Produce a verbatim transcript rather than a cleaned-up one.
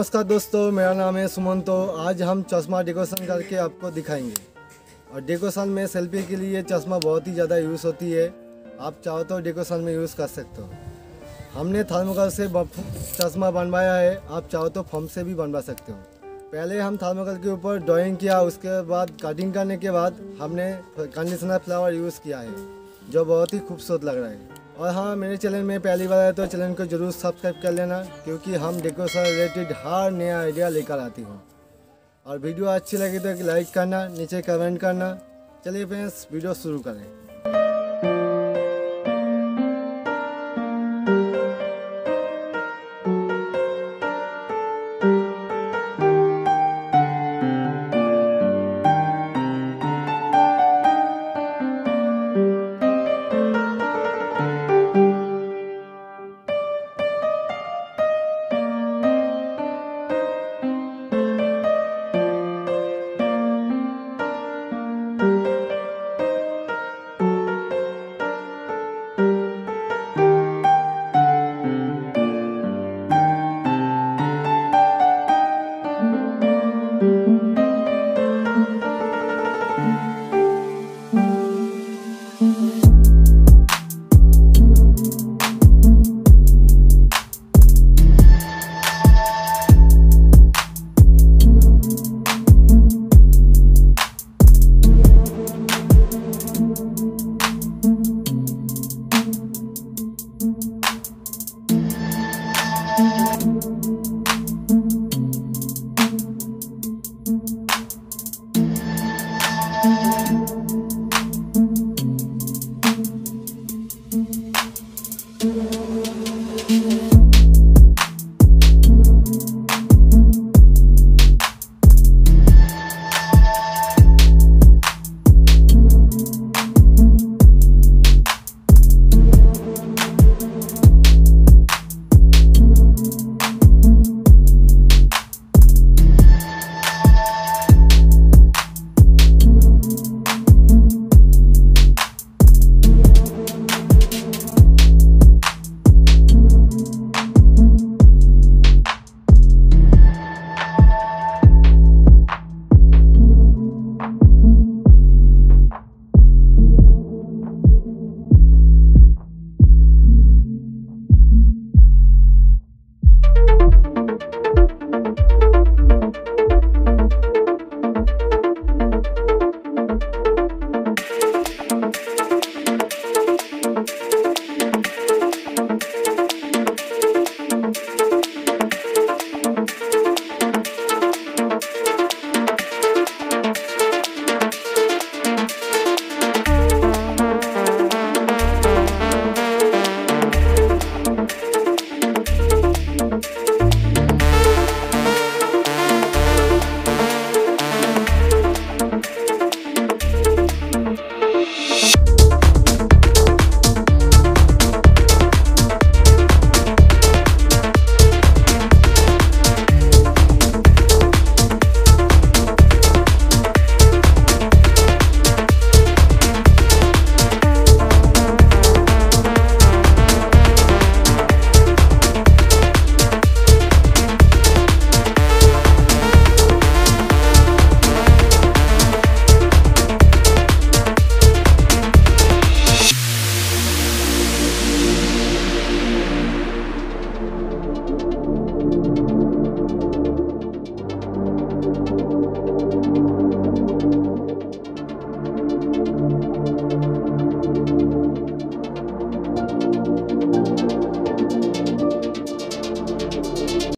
नमस्कार दोस्तों, मेरा नाम है सुमन। तो आज हम चश्मा डेकोरेशन करके आपको दिखाएंगे। और डेकोरेशन में सेल्फी के लिए चश्मा बहुत ही ज़्यादा यूज़ होती है। आप चाहो तो डेकोरेशन में यूज़ कर सकते हो। हमने थर्मोकोल से चश्मा बनवाया है, आप चाहो तो फोम से भी बनवा सकते हो। पहले हम थर्मोकोल के ऊपर ड्राइंग किया, उसके बाद कटिंग करने के बाद हमने कंडीशनर फ्लावर यूज़ किया है, जो बहुत ही खूबसूरत लग रहा है। और हाँ, मेरे चैनल में पहली बार आया तो चैनल को जरूर सब्सक्राइब कर लेना, क्योंकि हम डेकोरेशन रिलेटेड हर नया आइडिया लेकर आती हूँ। और वीडियो अच्छी लगी तो लाइक करना, नीचे कमेंट करना। चलिए फ्रेंड्स, वीडियो शुरू करें। Thank you.